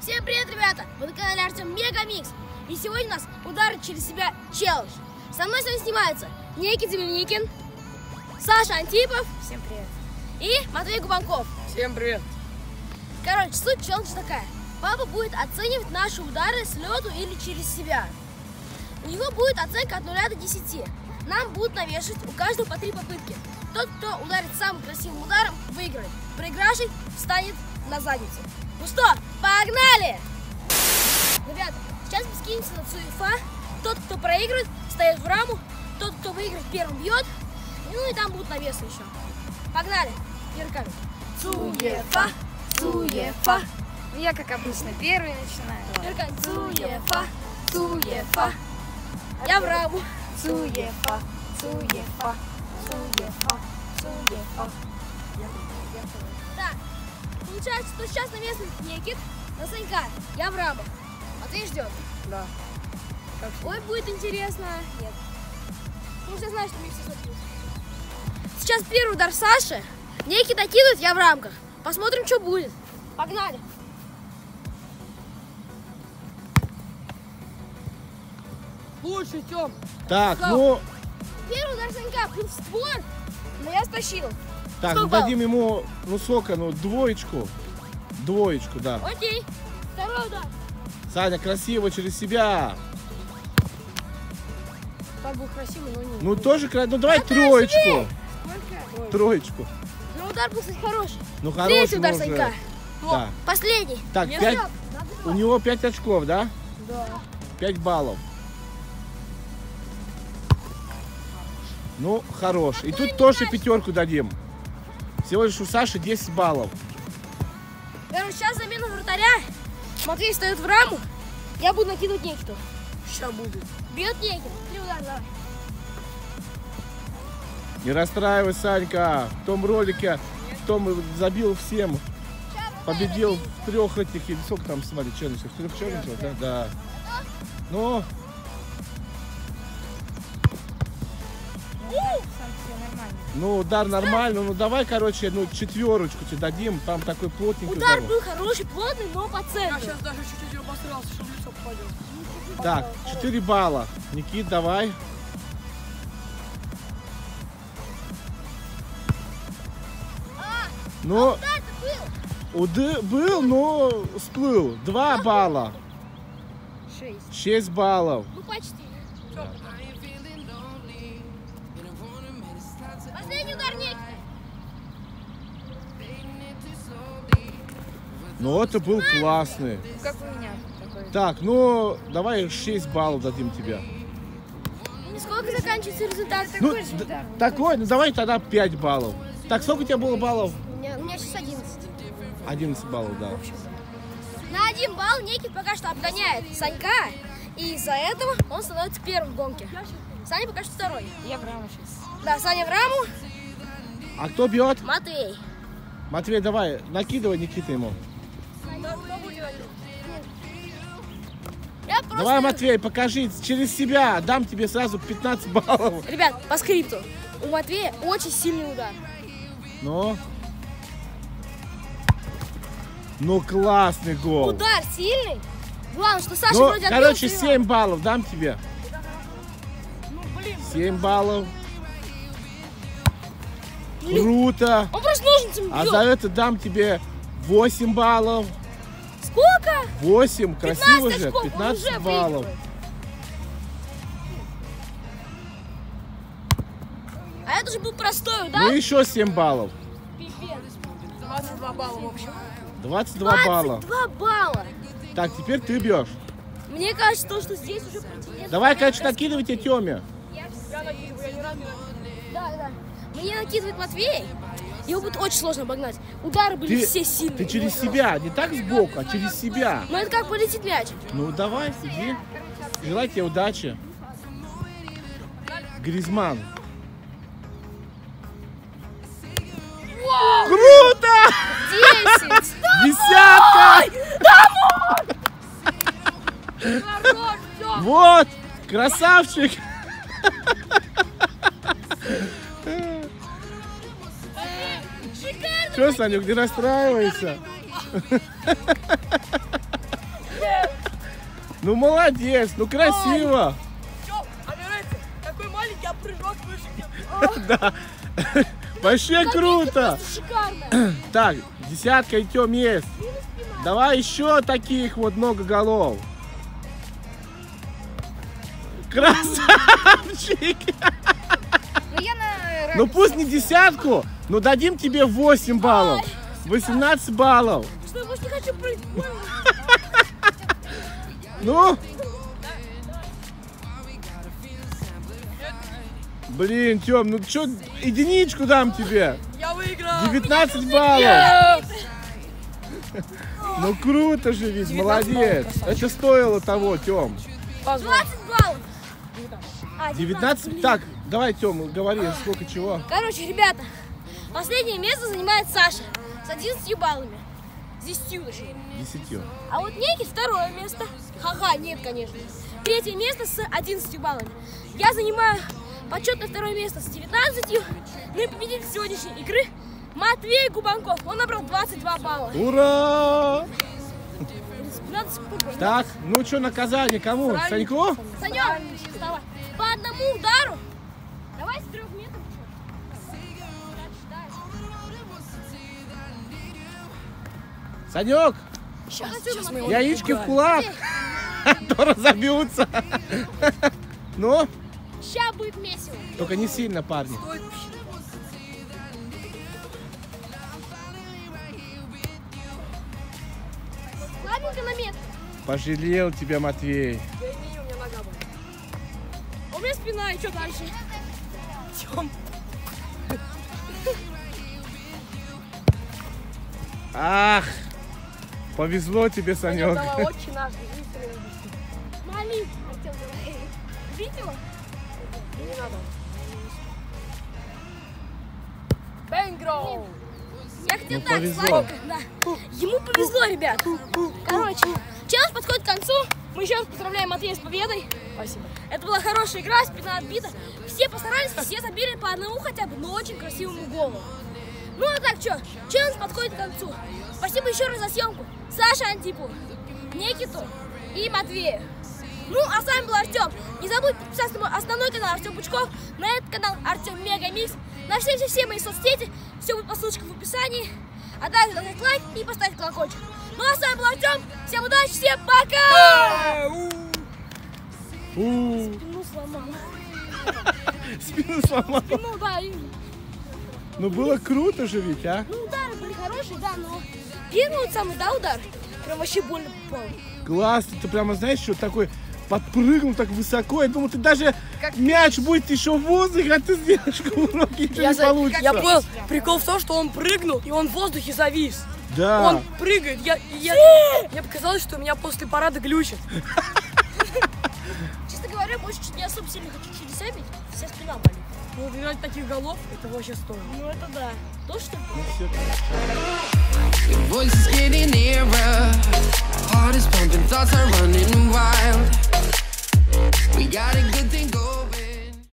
Всем привет, ребята! Вы на канале Артем Мегамикс. И сегодня у нас удар через себя челлендж. Со мной сегодня снимаются Ники Демельникин, Саша Антипов. Всем привет. И Матвей Губанков. Всем привет. Короче, суть челленджа такая. Папа будет оценивать наши удары с лету или через себя. У него будет оценка от 0 до 10. Нам будут навешивать у каждого по 3 попытки. Тот, кто ударит самым красивым ударом, выиграет. Проигравший встанет на задницу. Ну что, погнали! Ребята, сейчас мы скинемся на цуефа. Тот, кто проигрывает, встает в раму. Тот, кто выиграет, первым бьет. Ну и там будут навесы еще. Погнали! Ярками. Цуефа, цуефа. Я, как обычно, первый начинаю. Ярками. Цуефа, цуефа. Я в раму. Цуефа, цуефа. Так, получается, что сейчас навесывает Никит на Санька. Я в раму. А ты ждет? Да. Ой, будет интересно. Нет. Ну, все знают, что мне все смотрят. Сейчас первый удар Саши. Никит накинут, я в рамках. Посмотрим, что будет. Погнали. Лучше, Тём. Так, стоп. Ну... Первый удар Санька в створ, но я стащил. Так, ну дадим ему, ну сколько, ну двоечку. Двоечку, да. Окей. Второй удар. Саня, красиво через себя. Так был красивый, но не. Ну тоже красиво, ну давай троечку. Сколько? Троечку. Ну удар был хороший. Ну хороший. Третий удар Санька. Да. Последний. Так, 5... У него 5 очков, да? Да. 5 баллов. Ну, хорош. И тут тоже пятерку дадим. Всего лишь у Саши 10 баллов. Короче, сейчас замена вратаря. Матвей встает в раму. Я буду накидывать Никиту. Сейчас буду. Бьет Никиту. 3 удара, давай. Не расстраивай, Санька. В том ролике, в том забил всем. Победил в 3 этих, или сколько там, смотри, челленджах. В 3 челленджах, да? Да. Ну... Ну, удар нормально, ну давай, короче, ну четверочку тебе дадим, там такой плотненький. Удар был хороший, плотный, но по центру. Я сейчас даже чуть-чуть обосрался, чтобы лицо попадет. Так, 4 балла. Никит, давай. Ну, удар был, но сплыл. 2 балла. 6 баллов. Ну, почти. Ну, это был классный. Как у меня такой. Так, ну, давай 6 баллов дадим тебе. И сколько заканчивается результат? Ну, такой, же, да, такой, ну давай тогда 5 баллов. Так, сколько у тебя было баллов? У меня сейчас 11. 11 баллов, да. На 1 балл Никит пока что обгоняет Санька. И из-за этого он становится первым в гонке. Саня пока что второй. Я в раму сейчас. Да, Саня в раму. А кто бьет? Матвей. Матвей, давай, накидывай Никита ему. Давай, Матвей, покажи через себя. Дам тебе сразу 15 баллов. Ребят, по скрипту. У Матвея очень сильный удар. Ну? Ну, классный гол. Удар сильный. Главное, что Саша ну, вроде отбил. Короче, 7 баллов дам тебе. 7 баллов. Круто. Он просто ножницами бьет. А за это дам тебе 8 баллов. Сколько? 8, красиво же, 15 баллов. А это же был простой, да? Ну еще 7 баллов. Пипец. 22 балла в общем. 22 балла. 22 балла. Так, теперь ты бьешь. Мне кажется, то, что здесь уже противнее. Давай, короче, накидывайте Тёме. Я накидываю, я не ранен. Да, да. Мне накидывает Матвей. Его будет очень сложно обогнать. Удары были все сильные. Ты через себя, не так сбоку, а через себя. Ну это как полетит мяч. Ну давай, сиди. Желаю тебе удачи. Гризман. Вау! Круто! 10! Десятка! Вот! Красавчик! Что, Санюк, не расстраивайся? Ну молодец, ну красиво. Такой маленький, а прыжок выше. Да. Вообще круто. Так, десятка и Тём есть. Давай еще таких вот много голов. Красавчик. Ну пусть не десятку, но дадим тебе 8 баллов. 18 баллов. Что, я больше не хочу прыгать. Ну? Блин, Тём, ну чё, единичку дам тебе. Я выиграл. 19 баллов. Ну круто же ведь, молодец. Это стоило того, Тём. 20 баллов. 19? Так, давай, Тём, говори, сколько чего. Короче, ребята, последнее место занимает Саша с 11 баллами. 10. А вот некий второе место. Ха-ха, нет, конечно. Третье место с 11 баллами. Я занимаю почетное второе место с 19. Ну и победитель сегодняшней игры Матвей Губанков. Он набрал 22 балла. Ура! Так, ну что, наказание кому? Саньку? Санёк, давай. По одному удару. Давай с 3 метров. Санёк, яички в кулак, то разобьются. Ну? Сейчас будет весело. Только не сильно, парни. Ладненько на метр. Пожалел тебя, Матвей. Да не, у меня нога была. У меня спина, и что дальше? Тём. Ах! Повезло тебе, Санёк. Маленький. Видела? Не надо. Бенгроу. Я хотел дать слайд. Ему повезло, ребят. Короче, челлендж подходит к концу. Мы еще раз поздравляем Матвея с победой. Спасибо. Это была хорошая игра, спина отбита. Все постарались, все забили по одному хотя бы, но очень красивому голу. Ну а так что, челлендж подходит к концу. Спасибо еще раз за съемку Саше Антипову, Никиту и Матвею. Ну а с вами был Артем. Не забудь подписаться на мой основной канал Артём Пучков, на этот канал Артем Мегамикс, на все мои соцсети, все будет по ссылочкам в описании. А также нажать лайк и поставить колокольчик. Ну а с вами был Артем. Всем удачи, всем пока! Спину сломал. Спину сломал. Спину, да, именно. Ну было круто же ведь, а? Ну удары были хорошие, да, но первый вот самый, да, удар? Прям вообще больно попал. Класс, ты прямо знаешь, что такой подпрыгнул так высоко. Я думал, ты даже как мяч будет еще в воздухе, а ты сделаешь кувырок, и ничего не получится. Я понял, прикол в том, что он прыгнул, и он в воздухе завис. Да. Он прыгает, мне показалось, что у меня после парада глючит. Честно говоря, больше не особо сильно хочу через себя бить, вся спина болит. Ну, убирать таких голов, это вообще стоит. Ну, это да. То, что... Ну, все.